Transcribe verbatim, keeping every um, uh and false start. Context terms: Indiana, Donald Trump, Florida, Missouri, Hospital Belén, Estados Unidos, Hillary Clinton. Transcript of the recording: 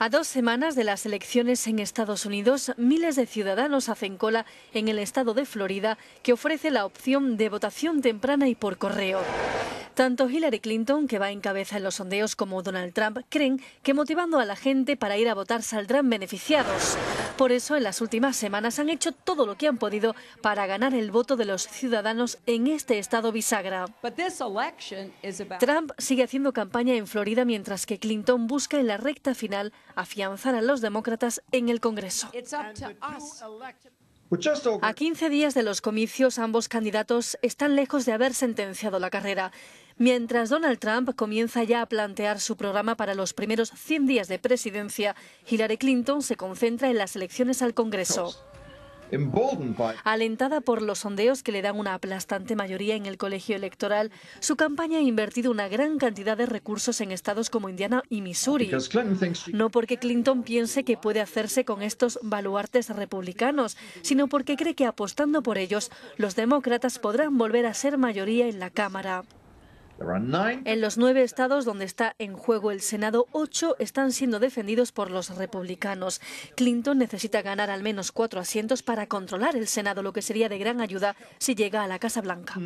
A dos semanas de las elecciones en Estados Unidos, miles de ciudadanos hacen cola en el estado de Florida, que ofrece la opción de votación temprana y por correo. Tanto Hillary Clinton, que va en cabeza en los sondeos, como Donald Trump creen que motivando a la gente para ir a votar saldrán beneficiados. Por eso, en las últimas semanas han hecho todo lo que han podido para ganar el voto de los ciudadanos en este estado bisagra. Trump sigue haciendo campaña en Florida, mientras que Clinton busca en la recta final afianzar a los demócratas en el Congreso. A quince días de los comicios, ambos candidatos están lejos de haber sentenciado la carrera. Mientras Donald Trump comienza ya a plantear su programa para los primeros cien días de presidencia, Hillary Clinton se concentra en las elecciones al Congreso. Alentada por los sondeos que le dan una aplastante mayoría en el colegio electoral, su campaña ha invertido una gran cantidad de recursos en estados como Indiana y Missouri. No porque Clinton piense que puede hacerse con estos baluartes republicanos, sino porque cree que apostando por ellos, los demócratas podrán volver a ser mayoría en la Cámara. En los nueve estados donde está en juego el Senado, ocho están siendo defendidos por los republicanos. Clinton necesita ganar al menos cuatro asientos para controlar el Senado, lo que sería de gran ayuda si llega a la Casa Blanca.